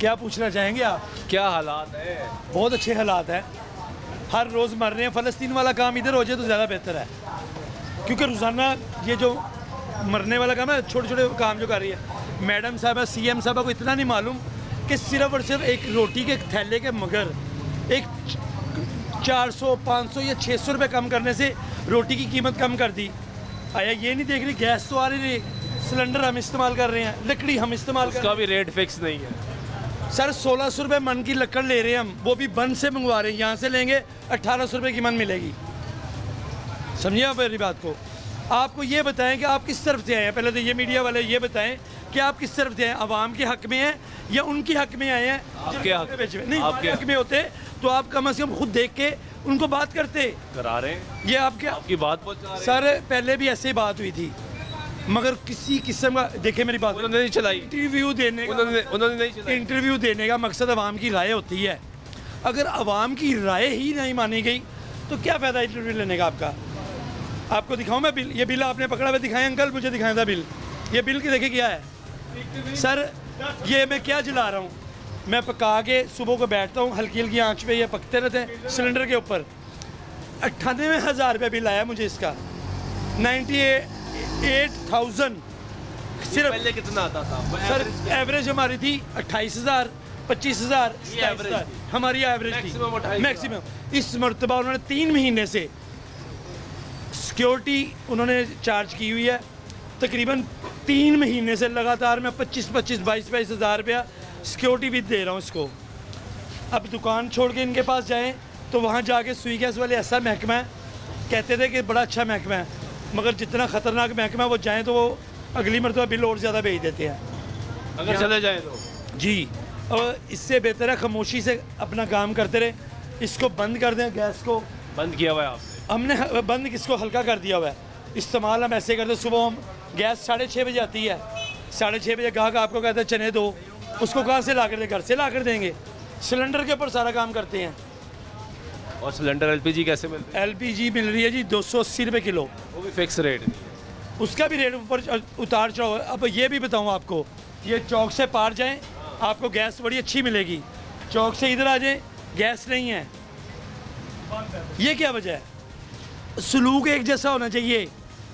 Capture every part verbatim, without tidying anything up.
क्या पूछना चाहेंगे आप? क्या हालात है? बहुत अच्छे हालात हैं, हर रोज़ मर रहे हैं। फ़लस्तीन वाला काम इधर हो जाए तो ज़्यादा बेहतर है, क्योंकि रोज़ाना ये जो मरने वाला काम है, छोटे छोटे काम जो कर रही है मैडम साहब है, सी एम साहब को इतना नहीं मालूम कि सिर्फ और सिर्फ एक रोटी के थैले के मगर एक चार सौ पाँच सौ या छः सौ रुपये कम करने से रोटी की कीमत कम कर दी। आया ये नहीं देख रही गैस तो आ रही नहीं, सिलेंडर हम इस्तेमाल कर रहे हैं, लकड़ी हम इस्तेमाल कर रहे हैं, उसका भी रेट फिक्स नहीं है सर। सोलह सौ रुपये मन की लकड़ ले रहे हैं हम, वो भी बन से मंगवा रहे हैं, यहाँ से लेंगे अट्ठारह सौ रुपये की मन मिलेगी। समझिए आप मेरी बात को। आपको ये बताएं कि आप किस तरफ से आए हैं, पहले तो ये मीडिया वाले ये बताएं कि आप किस तरफ से आए हैं, आवाम के हक में हैं या उनके हक में आए हैं? आपके हक में, नहीं आपके हक में होते तो आप कम से कम खुद देख के उनको बात करते। करा रहे हैं ये आपके आपकी बात सर, पहले भी ऐसे ही बात हुई थी मगर किसी किस्म का देखे मेरी बात उन्होंने नहीं चलाई। इंटरव्यू देने उन्होंने उन्होंने नहीं इंटरव्यू देने का मकसद आवाम की राय होती है। अगर आवाम की राय ही नहीं मानी गई तो क्या फ़ायदा इंटरव्यू लेने का आपका? आपको दिखाऊं मैं बिल? ये बिल आपने पकड़ा हुआ दिखाएं अंकल, मुझे दिखाया था बिल। ये बिल के देखे क्या है सर, ये मैं क्या जला रहा हूँ? मैं पका के सुबह को बैठता हूँ, हल्की हल्की आँच पर यह पकते रहते हैं सिलेंडर के ऊपर। अट्ठानवे हज़ार रुपये बिल आया मुझे इसका, नाइन्टी एट थाउजेंड सिर्फ। पहले कितना आता था सर? एवरेज हमारी थी अट्ठाईस हज़ार, पच्चीस हज़ार हमारी एवरेज थी मैक्सिमम। इस मरतबा उन्होंने तीन महीने से सिक्योरिटी उन्होंने चार्ज की हुई है तकरीबन तीन महीने से लगातार। मैं पच्चीस पच्चीस बाईस बाईस हज़ार रुपया सिक्योरिटी भी दे रहा हूँ इसको। अब दुकान छोड़ के इनके पास जाएँ तो वहाँ जाके सुई गैस वाले ऐसा महकमा है, कहते थे कि बड़ा अच्छा महकमा है मगर जितना ख़तरनाक महकमा वो जाएँ तो वो अगली मरतबा बिल और ज़्यादा भेज देते हैं अगर चले जाएँ तो जी। और इससे बेहतर है खामोशी से अपना काम करते रहे। इसको बंद कर दें, गैस को बंद किया हुआ है आपने? हमने बंद किसको हल्का कर दिया हुआ है, इस्तेमाल हम ऐसे करते। सुबह हम गैस साढ़े छः बजे आती है, साढ़े छः बजे गाहक आपको कहता है चने दो, उसको कहाँ से ला कर दे? घर से ला कर देंगे। सिलेंडर के ऊपर सारा काम करते हैं। और सिलेंडर एलपीजी कैसे मिल रही है? एलपीजी मिल रही है जी दो सौ अस्सी रुपये किलो, वो भी फिक्स रेट है। उसका भी रेट ऊपर उतार चढ़ाव। अब ये भी बताऊँ आपको, ये चौक से पार जाएं आपको गैस बड़ी अच्छी मिलेगी, चौक से इधर आ जाएं गैस नहीं है। ये क्या वजह है? सलूक एक जैसा होना चाहिए।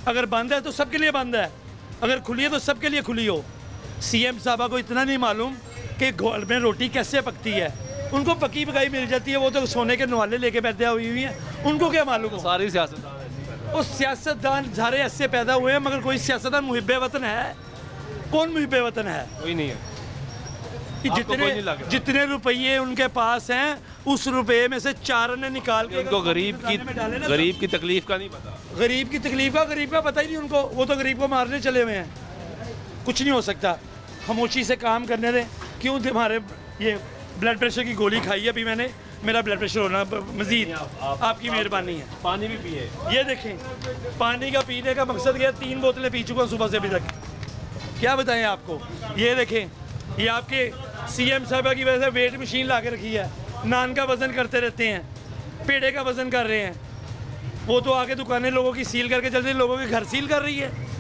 अगर बंद है तो सबके लिए बंद है, अगर खुली है तो सबके लिए खुली हो। सी एम साहबा को इतना नहीं मालूम कि घर में रोटी कैसे पकती है, उनको पकी पकाई मिल जाती है। वो तो सोने के नवाले लेके पैदा हुई हुई हैं, उनको क्या मालूम? सारी सियासतदान और सियासतदान सारे ऐसे पैदा हुए हैं मगर कोई सियासतदान मुहिब्बे वतन है? कौन मुहिब्बे वतन है? कोई नहीं है। जितने नहीं जितने रुपये उनके पास हैं उस रुपये में से चार ने निकाल के उनको गरीब की गरीब की तकलीफ का नहीं पता। गरीब की तकलीफ का गरीब का पता ही नहीं उनको, वो तो गरीब को मारने चले हुए हैं। कुछ नहीं हो सकता, खामोशी से काम करने दें। क्यों हमारे ये ब्लड प्रेशर की गोली खाई है अभी मैंने, मेरा ब्लड प्रेशर होना मजीद आप, आप, आपकी मेहरबानी है। पानी भी पिए, ये देखें पानी का पीने का मकसद क्या है? तीन बोतलें पी चुका हूँ सुबह से अभी तक, क्या बताएं आपको। ये देखें ये आपके सीएम साहब की वजह से वेट मशीन ला के रखी है, नान का वज़न करते रहते हैं, पेड़े का वज़न कर रहे हैं। वो तो आके दुकानें लोगों की सील करके चलते, लोगों के घर सील कर रही है।